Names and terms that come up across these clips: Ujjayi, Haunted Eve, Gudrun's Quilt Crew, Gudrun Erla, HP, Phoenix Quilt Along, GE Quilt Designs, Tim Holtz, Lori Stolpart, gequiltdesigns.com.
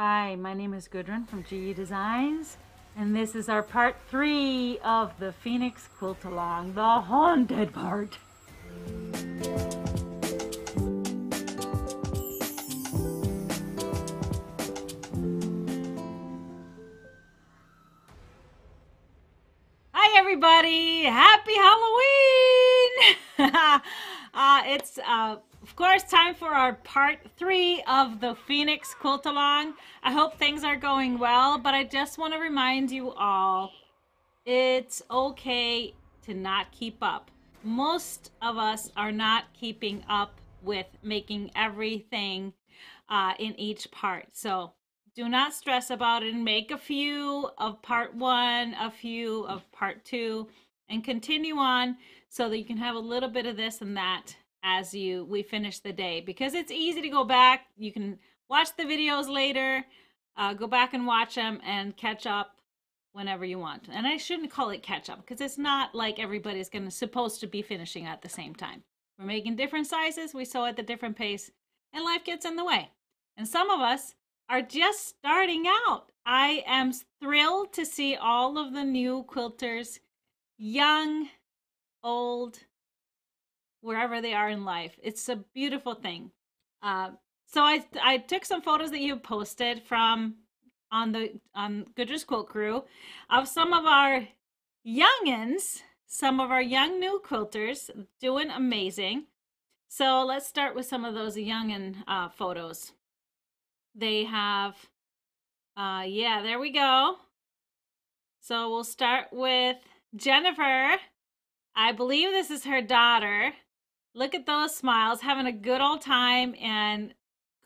Hi, my name is Gudrun from GE Designs, and this is our part 3 of the Phoenix Quilt Along, the haunted part. Hi everybody, happy Halloween! Of course, time for our part 3 of the Phoenix Quilt Along. I hope things are going well, but I just want to remind you all, it's okay to not keep up. Most of us are not keeping up with making everything in each part. So do not stress about it. Make a few of part 1, a few of part 2, and continue on so that you can have a little bit of this and that as we finish the day, because it's easy to go back. You can watch the videos later, go back and watch them and catch up whenever you want. And I shouldn't call it catch up, because it's not like everybody's supposed to be finishing at the same time. We're making different sizes, we sew at the different pace, and life gets in the way. And some of us are just starting out. I am thrilled to see all of the new quilters, young, old, wherever they are in life. It's a beautiful thing. So I took some photos that you posted from on Gudrun's Quilt Crew of some of our youngins, some of our young new quilters doing amazing. So let's start with some of those youngin photos. They have, yeah, there we go. So we'll start with Jennifer. I believe this is her daughter. Look at those smiles, having a good old time and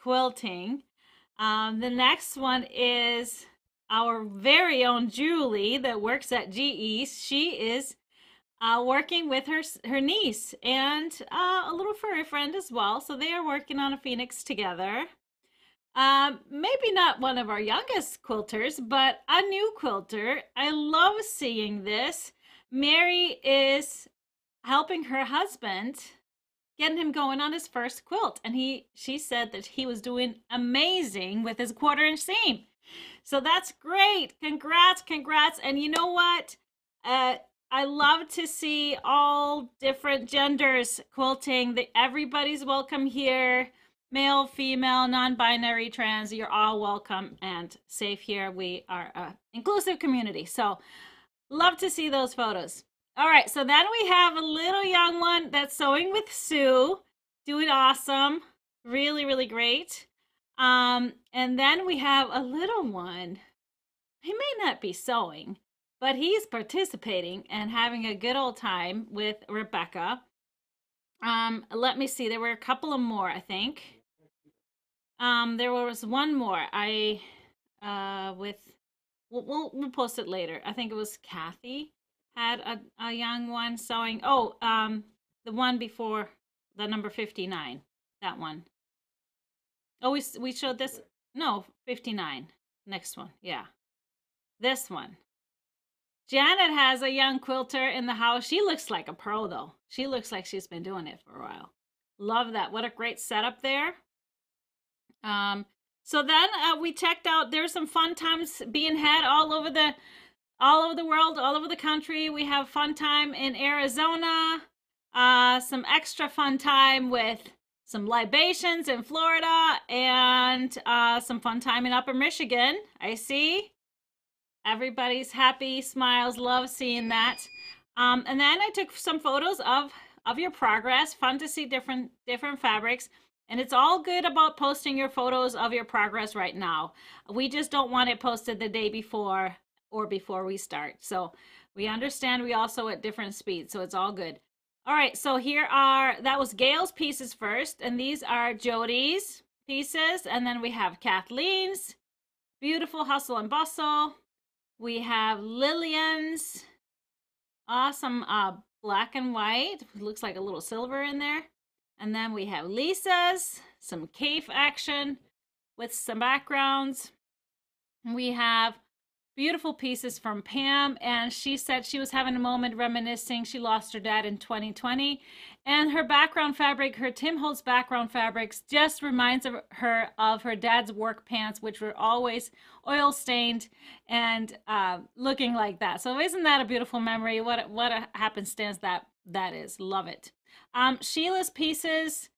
quilting. The next one is our very own Julie that works at GE. She is working with her niece and a little furry friend as well. So they are working on a phoenix together. Maybe not one of our youngest quilters, but a new quilter. I love seeing this. Mary is helping her husband, getting him going on his first quilt, and she said that he was doing amazing with his 1/4" seam. So that's great. Congrats. And you know what? I love to see all different genders quilting. Everybody's welcome here. Male, female, non-binary, trans, you're all welcome and safe here. We are an inclusive community. So love to see those photos. All right, so then we have a little young one that's sewing with Sue, doing awesome, really, really great. And then we have a little one. He may not be sewing, but he's participating and having a good old time with Rebecca. Let me see, there were a couple of more, I think. There was one more. We'll post it later. I think it was Kathy had a young one sewing. Oh, the one before the number 59, that one. Oh, we showed this. No, 59. Next one. Yeah, this one. Janet has a young quilter in the house. She looks like a pro, though. She looks like she's been doing it for a while. Love that. What a great setup there. So then we checked out. There's some fun times being had all over the world, all over the country. We have fun time in Arizona, some extra fun time with some libations in Florida, and some fun time in Upper Michigan. I see everybody's happy, smiles, love seeing that. And then I took some photos of your progress. Fun to see different fabrics. And it's all good about posting your photos of your progress right now. We just don't want it posted the day before or before we start. So we understand we all sew at different speeds, so it's all good. All right, so that was Gail's pieces first, and these are Jody's pieces, and then we have Kathleen's, beautiful hustle and bustle. We have Lillian's, awesome black and white, looks like a little silver in there. And then we have Lisa's, some cave action with some backgrounds. And we have beautiful pieces from Pam, and she said she was having a moment reminiscing. She lost her dad in 2020, And her background fabric, her Tim Holtz background fabrics, just reminds her of her dad's work pants, which were always oil stained and looking like that. So isn't that a beautiful memory? What a happenstance that is. Love it. Sheila's pieces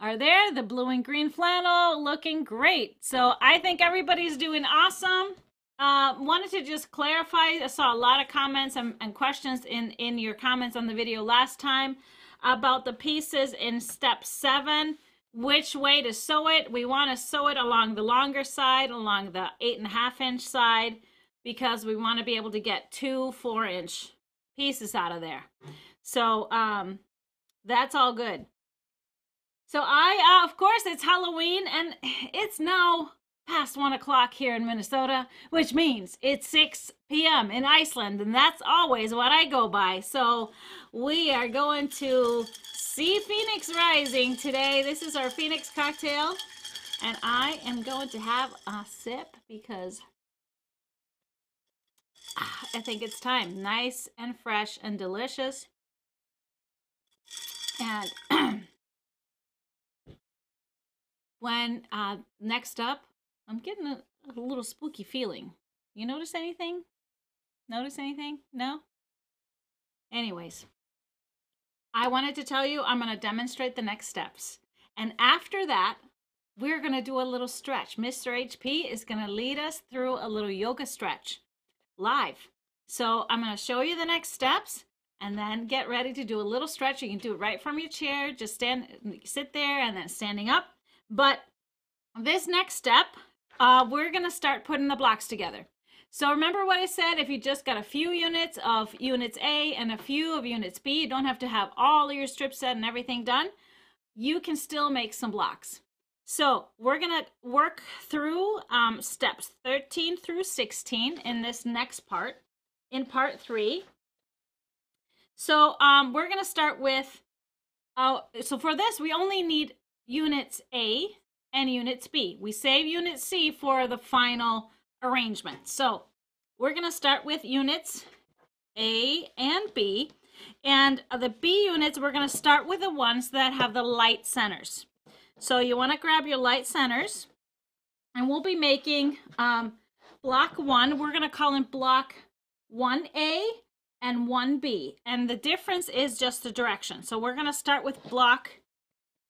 are there. The blue and green flannel, looking great. So I think everybody's doing awesome. Wanted to just clarify, I saw a lot of comments and questions in your comments on the video last time about the pieces in step 7, which way to sew it. We want to sew it along the longer side, along the 8.5 inch side, because we want to be able to get 2 4-inch pieces out of there. So that's all good. So I, of course, it's Halloween and it's now past 1 o'clock here in Minnesota, which means it's 6 p.m. in Iceland, and that's always what I go by. So we are going to see Phoenix rising today. This is our Phoenix cocktail, and I am going to have a sip because I think it's time. Nice and fresh and delicious. And when next up, I'm getting a little spooky feeling. You notice anything? Notice anything? No? Anyways, I wanted to tell you I'm going to demonstrate the next steps. And after that, we're going to do a little stretch. Mr. HP is going to lead us through a little yoga stretch live. So I'm going to show you the next steps and then get ready to do a little stretch. You can do it right from your chair. Just sit there and then standing up. But this next step, we're going to start putting the blocks together. So remember what I said, if you just got a few units of units A and a few of units B, you don't have to have all of your strip set and everything done. You can still make some blocks. So we're going to work through steps 13 through 16 in this next part, in part 3. So we're going to start with, so for this, we only need units A and units B. We save unit C for the final arrangement. So we're going to start with units A and B, and the B units, we're going to start with the ones that have the light centers. So you want to grab your light centers, and we'll be making block 1. We're going to call it block 1A and 1B, and the difference is just the direction. So we're going to start with block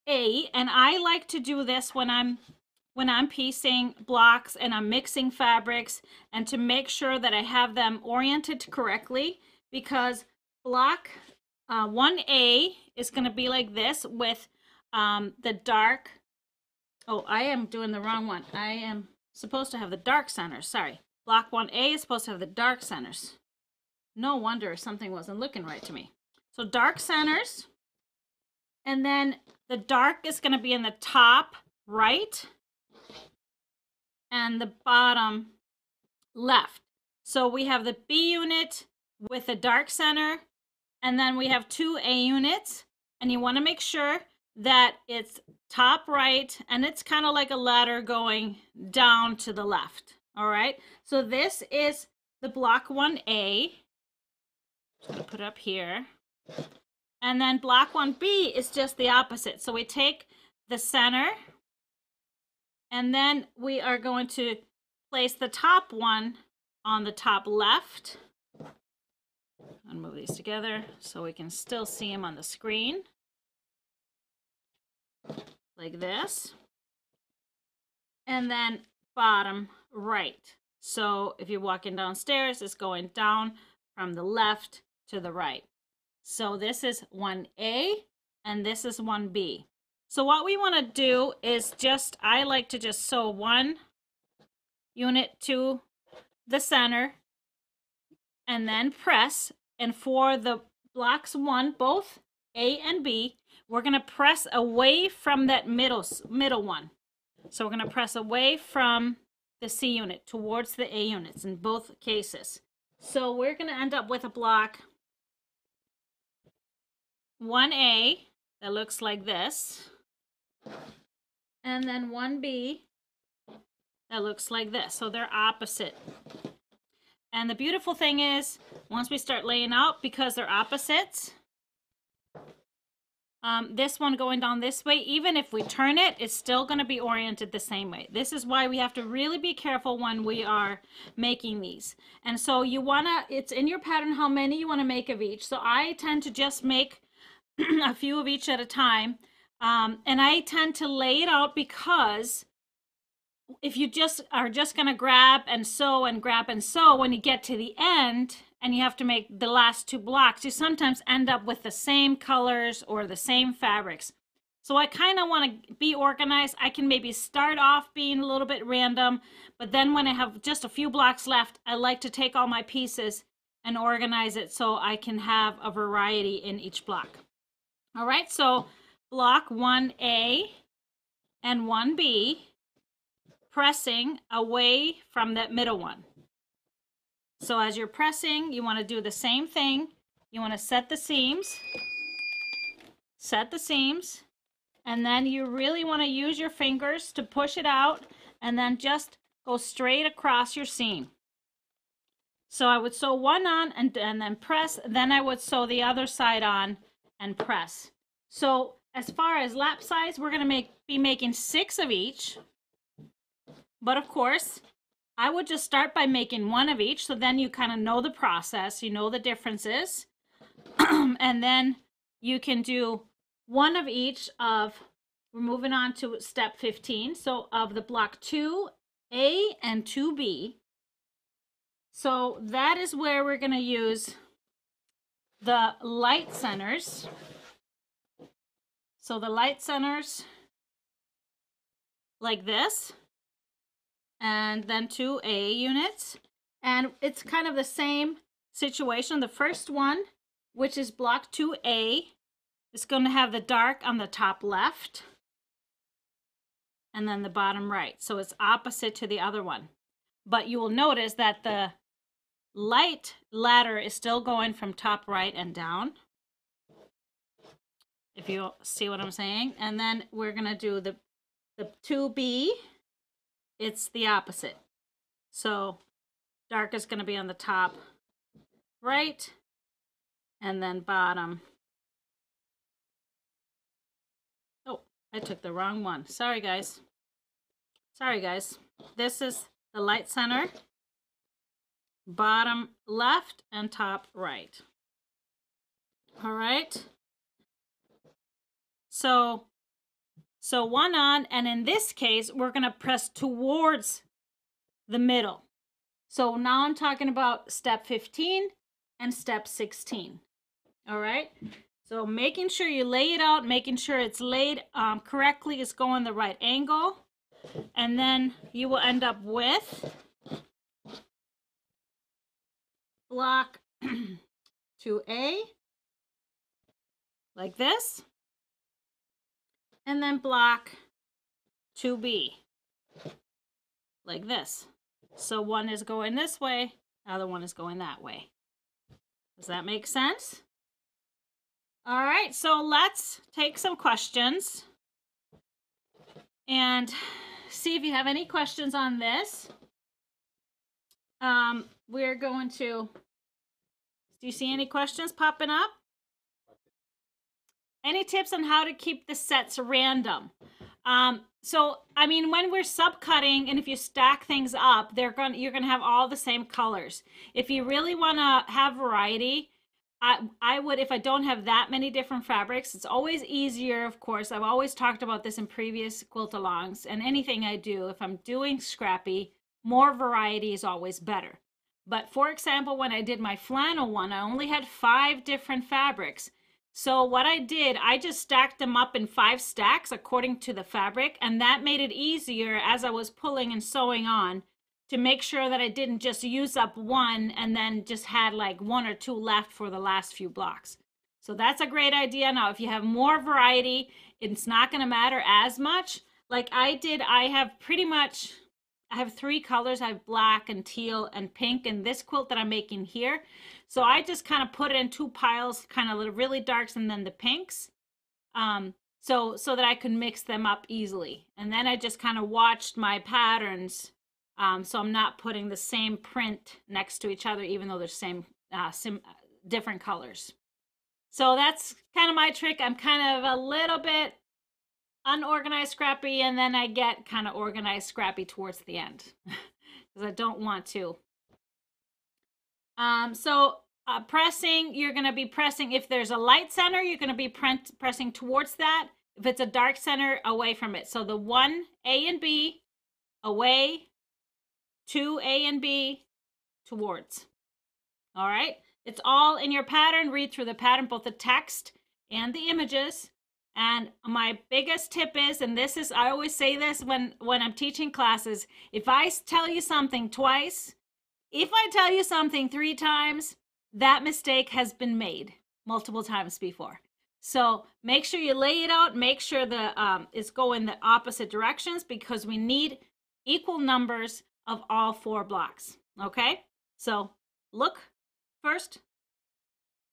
A, and I like to do this when I'm piecing blocks and I'm mixing fabrics, and to make sure that I have them oriented correctly, because block 1A is going to be like this with the dark. Oh, I am doing the wrong one. I am supposed to have the dark centers. Sorry. Block 1A is supposed to have the dark centers. No wonder something wasn't looking right to me. So dark centers, and then the dark is going to be in the top right and the bottom left. So we have the B unit with the dark center, and then we have 2 A units, and you want to make sure that it's top right, and it's kind of like a ladder going down to the left. All right, so this is the block 1A. I'm just going to put it up here. And then block 1B is just the opposite. So we take the center, and then we are going to place the top one on the top left. I'll move these together so we can still see them on the screen. Like this. And then bottom right. So if you're walking downstairs, it's going down from the left to the right. So this is 1A and this is 1B. So what we want to do is just, I like to just sew one unit to the center and then press. And for the blocks 1, both A and B, we're going to press away from that middle one. So we're going to press away from the C unit towards the A units in both cases. So we're going to end up with a block 1A that looks like this, and then 1B that looks like this. So they're opposite. And the beautiful thing is, once we start laying out, because they're opposites, This one going down this way, even if we turn it, it's still going to be oriented the same way. This is why we have to really be careful when we are making these. And so you want to, it's in your pattern how many you want to make of each. So I tend to just make a few of each at a time. And I tend to lay it out because if you just are just going to grab and sew, when you get to the end, and you have to make the last two blocks, you sometimes end up with the same colors or the same fabrics. So I kind of want to be organized. I can maybe start off being a little bit random, but then when I have just a few blocks left, I like to take all my pieces and organize it so I can have a variety in each block. All right, so block 1A and 1B, pressing away from that middle one. So as you're pressing, you want to do the same thing. You want to set the seams, and then you really want to use your fingers to push it out and then just go straight across your seam. So I would sew one on and then press, then I would sew the other side on and press. So as far as lap size, we're going to be making 6 of each, but of course, I would just start by making one of each, so then you kind of know the process, you know the differences, and then you can do one of each of, we're moving on to step 15, so of the block 2A and 2B. So that is where we're going to use the light centers. So the light centers like this, and then 2A units, and it's kind of the same situation. The first one, which is block 2A, is going to have the dark on the top left and then the bottom right, so it's opposite to the other one, but you will notice that the light ladder is still going from top right and down, if you see what I'm saying. And then we're going to do the 2B. It's the opposite. So dark is going to be on the top right and then bottom. Oh, I took the wrong one. Sorry, guys. Sorry, guys. This is the light center, bottom left and top right. All right. So one on, and in this case, we're going to press towards the middle. So now I'm talking about step 15 and step 16. All right. So making sure you lay it out, making sure it's laid correctly, it's going the right angle. And then you will end up with block 2A like this. And then block 2B like this. So one is going this way, the other one is going that way. Does that make sense? All right, so let's take some questions and see if you have any questions on this. We're going to, do you see any questions popping up? Any tips on how to keep the sets random? So, I mean, when we're subcutting and if you stack things up, you're going to have all the same colors. If you really want to have variety, I would, if I don't have that many different fabrics, it's always easier, of course. I've always talked about this in previous quilt alongs and anything I do, if I'm doing scrappy, more variety is always better. But for example, when I did my flannel one, I only had 5 different fabrics. So what I did, I just stacked them up in 5 stacks according to the fabric, and that made it easier as I was pulling and sewing on to make sure that I didn't just use up one and then just had like 1 or 2 left for the last few blocks. So that's a great idea. Now, if you have more variety, it's not going to matter as much. Like I did, I have 3 colors. I have black and teal and pink in this quilt that I'm making here. So I just kind of put it in 2 piles, kind of the really darks and then the pinks, so that I could mix them up easily. And then I just kind of watched my patterns, so I'm not putting the same print next to each other, even though they're different colors. So that's kind of my trick. I'm kind of a little bit unorganized, scrappy, and then I get kind of organized, scrappy towards the end because I don't want to. So pressing, you're going to be pressing. If there's a light center, you're going to be pressing towards that. If it's a dark center, away from it. So the 1, A and B, away, 2, A and B, towards. All right. It's all in your pattern. Read through the pattern, both the text and the images. And my biggest tip is, and this is, I always say this when I'm teaching classes, if I tell you something twice, if I tell you something 3 times, that mistake has been made multiple times before. So make sure you lay it out, make sure the it's going the opposite directions, because we need equal numbers of all 4 blocks. Okay, so look first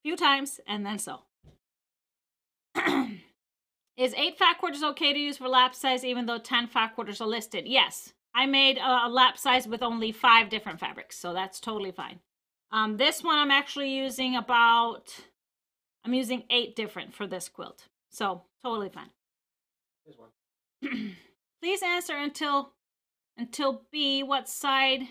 few times and then sew. Is 8 fat quarters okay to use for lap size even though 10 fat quarters are listed? Yes, I made a lap size with only 5 different fabrics, so that's totally fine. This one I'm actually using I'm using 8 different for this quilt, so totally fine. Here's one. Please answer until B, what side?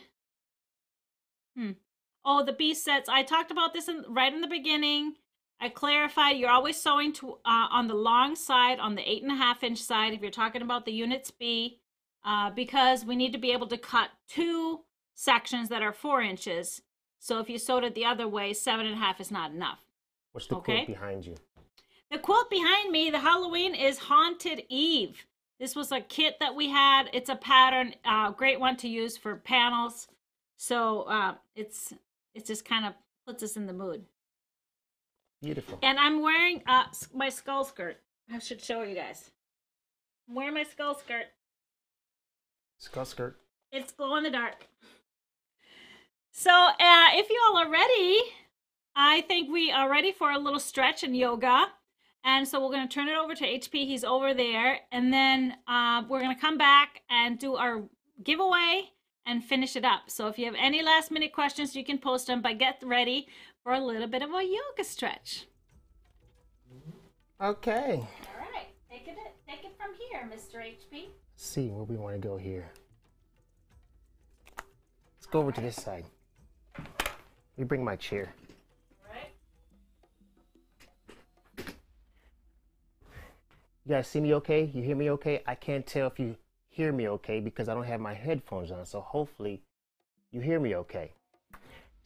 Oh, the B sets. I talked about this right in the beginning. I clarified you're always sewing to on the long side, on the 8.5-inch side, if you're talking about the units B, because we need to be able to cut 2 sections that are 4 inches. So if you sewed it the other way, 7.5 is not enough. What's the quilt behind you? The quilt behind me, the Halloween, is Haunted Eve. This was a kit that we had. It's a pattern, great one to use for panels. So it's just kind of puts us in the mood. Beautiful. And I'm wearing my skull skirt. I should show you guys. I'm wearing my skull skirt. Skull skirt. It's glow in the dark. So if you all are ready, I think we are ready for a little stretch and yoga. And so we're going to turn it over to HP. He's over there. And then we're going to come back and do our giveaway and finish it up. So if you have any last minute questions, you can post them, but get ready for a little bit of a yoga stretch. Okay. All right, take it from here, Mr. HP. Let's see where we want to go here. Let's go over to this side. Let me bring my chair. All right. You guys see me okay? You hear me okay? I can't tell if you hear me okay because I don't have my headphones on, so hopefully you hear me okay.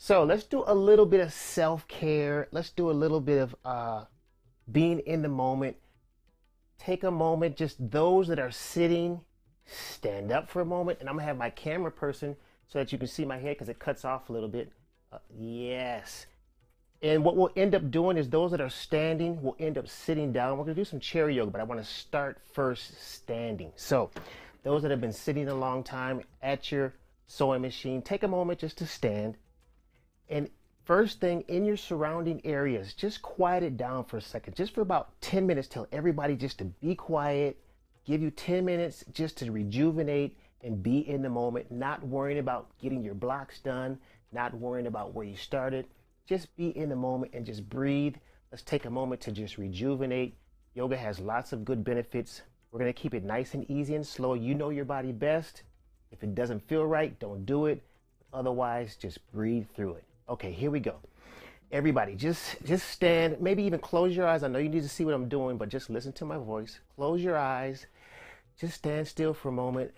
So let's do a little bit of self-care. Let's do a little bit of being in the moment. Take a moment, just those that are sitting, stand up for a moment. And I'm gonna have my camera person so that you can see my head because it cuts off a little bit. Yes. And what we'll end up doing is those that are standing will end up sitting down. We're gonna do some chair yoga, but I wanna start first standing. So those that have been sitting a long time at your sewing machine, take a moment just to stand. And first thing, in your surrounding areas, just quiet it down for a second, just for about 10 minutes. Tell everybody just to be quiet, give you 10 minutes just to rejuvenate and be in the moment, not worrying about getting your blocks done, not worrying about where you started. Just be in the moment and just breathe. Let's take a moment to just rejuvenate. Yoga has lots of good benefits. We're gonna keep it nice and easy and slow. You know your body best. If it doesn't feel right, don't do it. Otherwise, just breathe through it. Okay, here we go. Everybody, just stand, maybe even close your eyes. I know you need to see what I'm doing, but just listen to my voice. Close your eyes. Just stand still for a moment.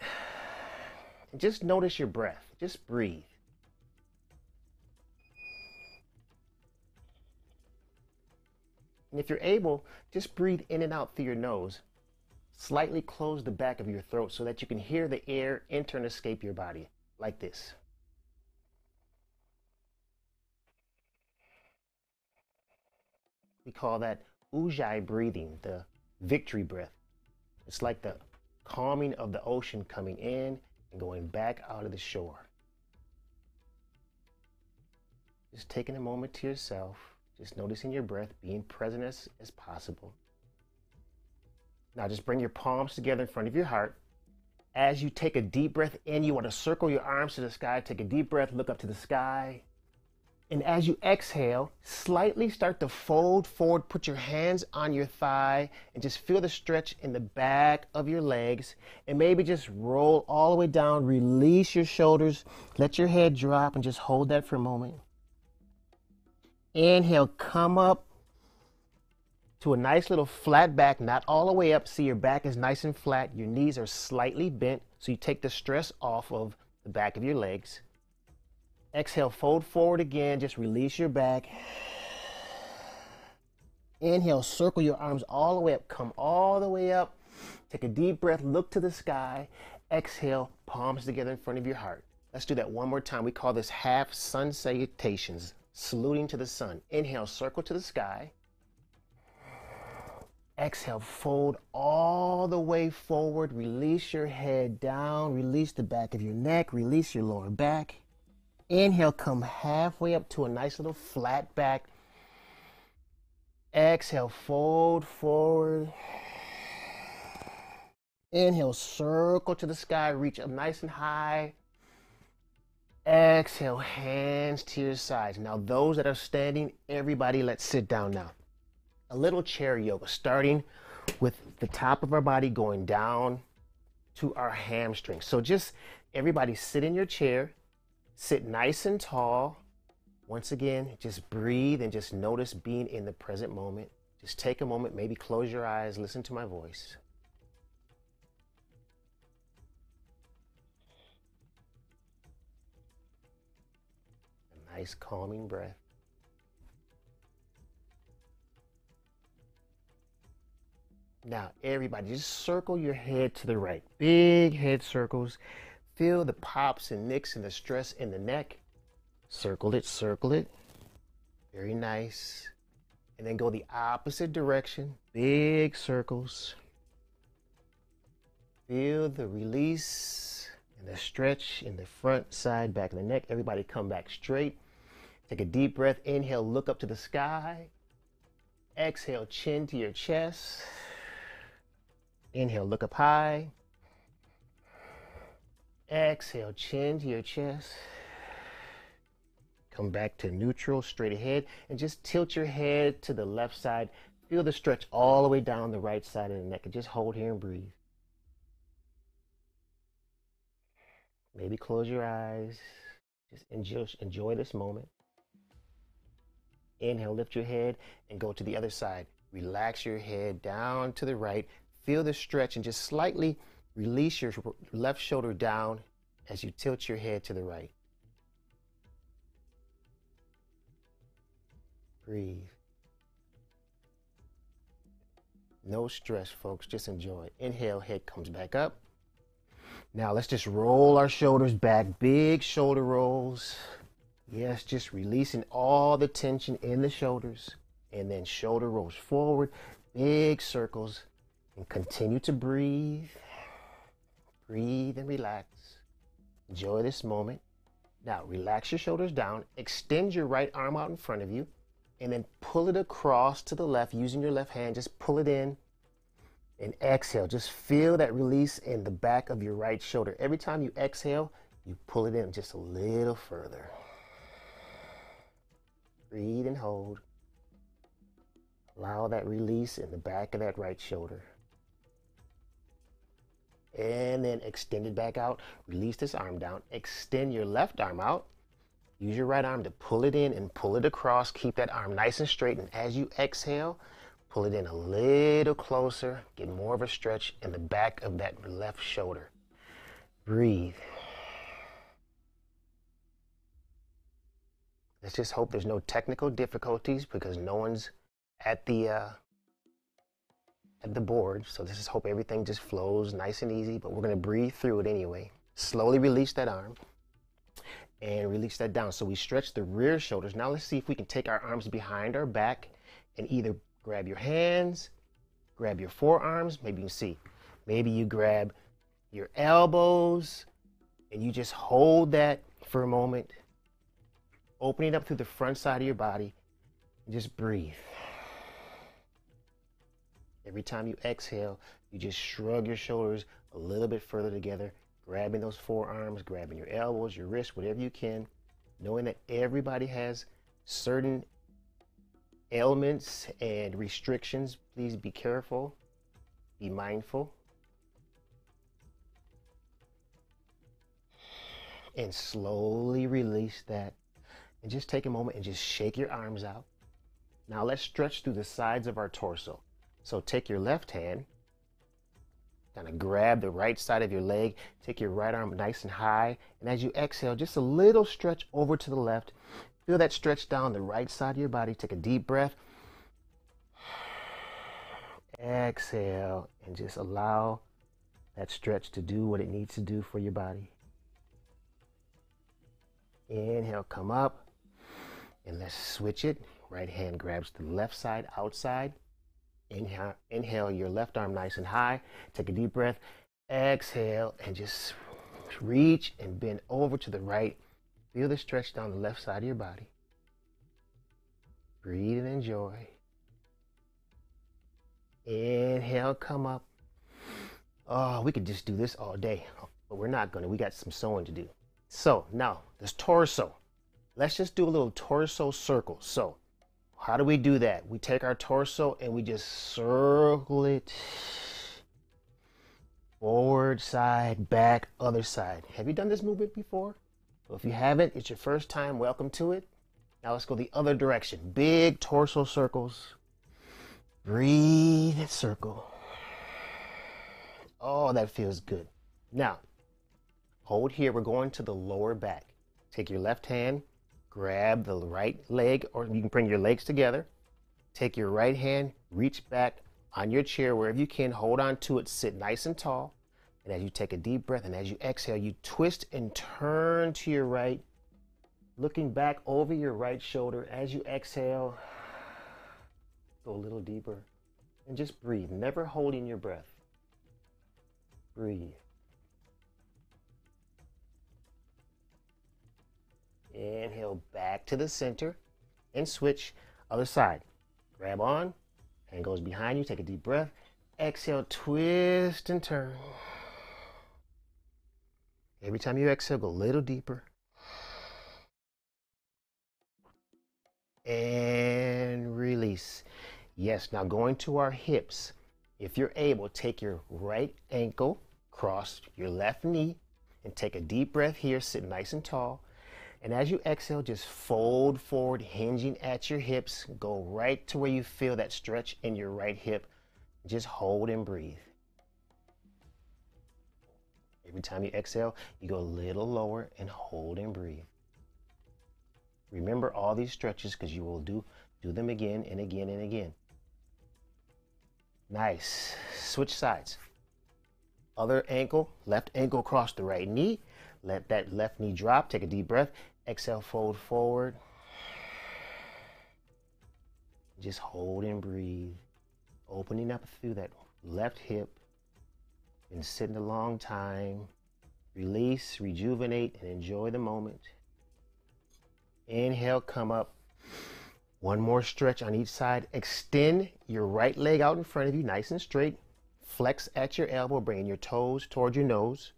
And just notice your breath. Just breathe. And if you're able, just breathe in and out through your nose. Slightly close the back of your throat so that you can hear the air enter and escape your body, like this. We call that Ujjayi breathing, the victory breath. It's like the calming of the ocean coming in and going back out of the shore. Just taking a moment to yourself, just noticing your breath, being present as possible. Now just bring your palms together in front of your heart. As you take a deep breath in, you want to circle your arms to the sky, take a deep breath, look up to the sky. And as you exhale, slightly start to fold forward, put your hands on your thigh, and just feel the stretch in the back of your legs. And maybe just roll all the way down, release your shoulders, let your head drop, and just hold that for a moment. Inhale, come up to a nice little flat back, not all the way up. See, your back is nice and flat. Your knees are slightly bent, so you take the stress off of the back of your legs. Exhale, fold forward again, just release your back. Inhale, circle your arms all the way up, come all the way up. Take a deep breath, look to the sky. Exhale, palms together in front of your heart. Let's do that one more time. We call this half sun salutations, saluting to the sun. Inhale, circle to the sky. Exhale, fold all the way forward, release your head down, release the back of your neck, release your lower back. Inhale, come halfway up to a nice little flat back. Exhale, fold forward. Inhale, circle to the sky, reach up nice and high. Exhale, hands to your sides. Now those that are standing, everybody, let's sit down now. A little chair yoga, starting with the top of our body going down to our hamstrings. So just everybody sit in your chair. Sit nice and tall. Once again, just breathe and just notice being in the present moment. Just take a moment, maybe close your eyes, listen to my voice. A nice calming breath. Now, everybody, just circle your head to the right. Big head circles. Feel the pops and nicks and the stress in the neck. Circle it, circle it. Very nice. And then go the opposite direction. Big circles. Feel the release and the stretch in the front, side, back of the neck. Everybody come back straight. Take a deep breath. Inhale, look up to the sky. Exhale, chin to your chest. Inhale, look up high. Exhale, chin to your chest. Come back to neutral, straight ahead, and just tilt your head to the left side. Feel the stretch all the way down the right side of the neck, and just hold here and breathe. Maybe close your eyes. Just enjoy this moment. Inhale, lift your head, and go to the other side. Relax your head down to the right. Feel the stretch, and just slightly release your left shoulder down as you tilt your head to the right. Breathe. No stress, folks. Just enjoy. Inhale, head comes back up. Now let's just roll our shoulders back. Big shoulder rolls. Yes, just releasing all the tension in the shoulders. And then shoulder rolls forward. Big circles. And continue to breathe. Breathe and relax. Enjoy this moment. Now relax your shoulders down, extend your right arm out in front of you, and then pull it across to the left using your left hand. Just pull it in and exhale. Just feel that release in the back of your right shoulder. Every time you exhale, you pull it in just a little further. Breathe and hold. Allow that release in the back of that right shoulder. And then extend it back out, release this arm down, extend your left arm out, use your right arm to pull it in and pull it across, keep that arm nice and straight, and as you exhale, pull it in a little closer, get more of a stretch in the back of that left shoulder. Breathe. Let's just hope there's no technical difficulties because no one's at the board, so let's just hope everything just flows nice and easy, but we're gonna breathe through it anyway. Slowly release that arm and release that down. So we stretch the rear shoulders. Now let's see if we can take our arms behind our back and either grab your hands, grab your forearms, maybe you can see, maybe you grab your elbows and you just hold that for a moment, open it up through the front side of your body and just breathe. Every time you exhale, you just shrug your shoulders a little bit further together, grabbing those forearms, grabbing your elbows, your wrists, whatever you can, knowing that everybody has certain ailments and restrictions. Please be careful, be mindful, and slowly release that. And just take a moment and just shake your arms out. Now let's stretch through the sides of our torso. So take your left hand, kind of grab the right side of your leg, take your right arm nice and high, and as you exhale, just a little stretch over to the left. Feel that stretch down the right side of your body. Take a deep breath. Exhale, and just allow that stretch to do what it needs to do for your body. Inhale, come up, and let's switch it. Right hand grabs the left side outside. Inhale your left arm nice and high. Take a deep breath. Exhale, and just reach and bend over to the right. Feel the stretch down the left side of your body. Breathe and enjoy. Inhale, come up. Oh, we could just do this all day, but we're not gonna. We got some sewing to do. So now this torso, let's just do a little torso circle. So how do we do that? We take our torso and we just circle it forward, side, back, other side. Have you done this movement before? Well, if you haven't, it's your first time, welcome to it. Now let's go the other direction. Big torso circles. Breathe and circle. Oh, that feels good. Now, hold here. We're going to the lower back. Take your left hand, grab the right leg, or you can bring your legs together. Take your right hand, reach back on your chair wherever you can. Hold on to it, sit nice and tall. And as you take a deep breath and as you exhale, you twist and turn to your right, looking back over your right shoulder. As you exhale, go a little deeper and just breathe, never holding your breath. Breathe. Inhale, back to the center and switch other side. Grab on, hand goes behind you, take a deep breath. Exhale, twist and turn. Every time you exhale, go a little deeper. And release. Yes, now going to our hips. If you're able, take your right ankle, cross your left knee, and take a deep breath here, sit nice and tall. And as you exhale, just fold forward, hinging at your hips. Go right to where you feel that stretch in your right hip. Just hold and breathe. Every time you exhale, you go a little lower and hold and breathe. Remember all these stretches because you will do them again and again and again. Nice. Switch sides. Other ankle, left ankle across the right knee. Let that left knee drop. Take a deep breath. Exhale, fold forward. Just hold and breathe. Opening up through that left hip. Been sitting a long time. Release, rejuvenate, and enjoy the moment. Inhale, come up. One more stretch on each side. Extend your right leg out in front of you, nice and straight. Flex at your elbow, bringing your toes toward your nose.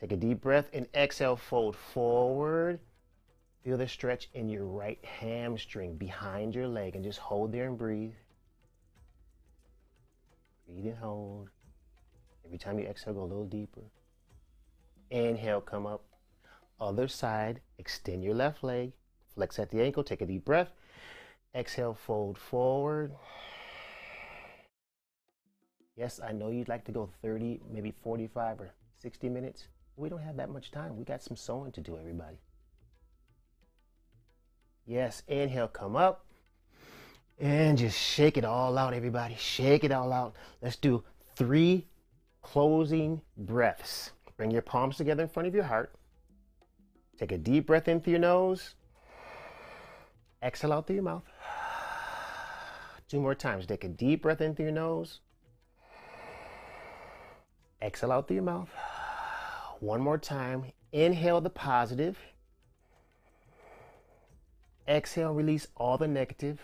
Take a deep breath and exhale, fold forward. Feel the stretch in your right hamstring behind your leg and just hold there and breathe. Breathe and hold. Every time you exhale, go a little deeper. Inhale, come up. Other side, extend your left leg. Flex at the ankle, take a deep breath. Exhale, fold forward. Yes, I know you'd like to go 30, maybe 45 or 60 minutes. We don't have that much time. We got some sewing to do, everybody. Yes, inhale, come up. And just shake it all out, everybody. Shake it all out. Let's do 3 closing breaths. Bring your palms together in front of your heart. Take a deep breath in through your nose. Exhale out through your mouth. 2 more times. Take a deep breath in through your nose. Exhale out through your mouth. 1 more time. Inhale the positive. Exhale, release all the negative.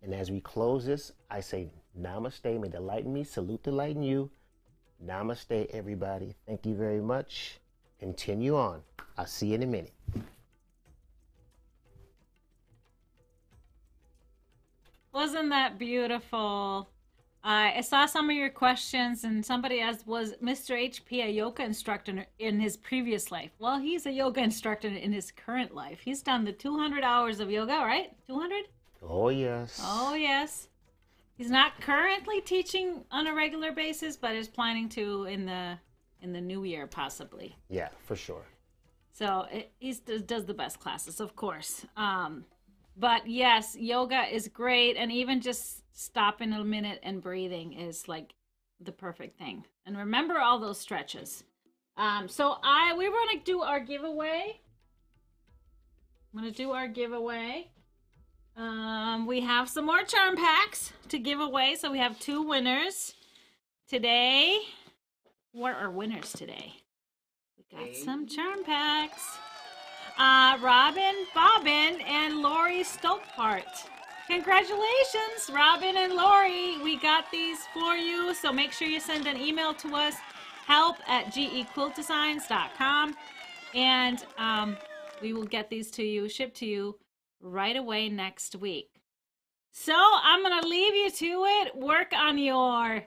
And as we close this, I say namaste. May the light in me salute the light in you. Namaste, everybody. Thank you very much. Continue on. I'll see you in a minute. Wasn't that beautiful? I saw some of your questions, and somebody asked, was Mr. HP a yoga instructor in his previous life? Well, he's a yoga instructor in his current life. He's done the 200 hours of yoga, right? 200? Oh, yes. Oh, yes. He's not currently teaching on a regular basis, but is planning to in the new year, possibly. Yeah, for sure. So he does the best classes, of course. But yes, yoga is great, and even just stopping a minute and breathing is like the perfect thing. And remember all those stretches. So we were gonna do our giveaway. I'm gonna do our giveaway. We have some more charm packs to give away, so we have two winners today. What are winners today? We got some charm packs. Robin, Bobbin, and Lori Stolpart. Congratulations, Robin and Lori. We got these for you, so make sure you send an email to us, help@gequiltdesigns.com, and we will get these to you, shipped to you right away next week. So I'm going to leave you to it. Work on your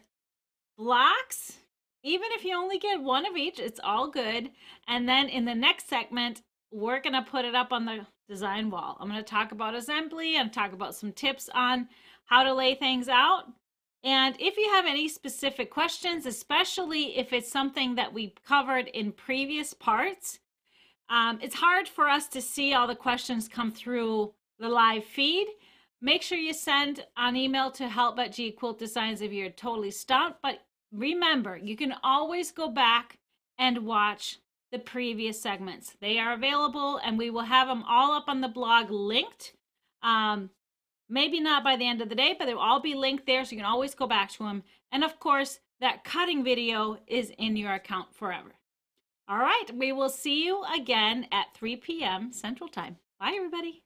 blocks. Even if you only get one of each, it's all good. And then in the next segment, we're going to put it up on the design wall. I'm going to talk about assembly and talk about some tips on how to lay things out. And if you have any specific questions, especially if it's something that we covered in previous parts, it's hard for us to see all the questions come through the live feed. Make sure you send an email to help@gequiltdesigns if you're totally stumped. But remember, you can always go back and watch the previous segments. They are available, and we will have them all up on the blog linked. Maybe not by the end of the day, but they'll all be linked there, so you can always go back to them. And of course, that cutting video is in your account forever. All right, we will see you again at 3 p.m. Central Time. Bye, everybody.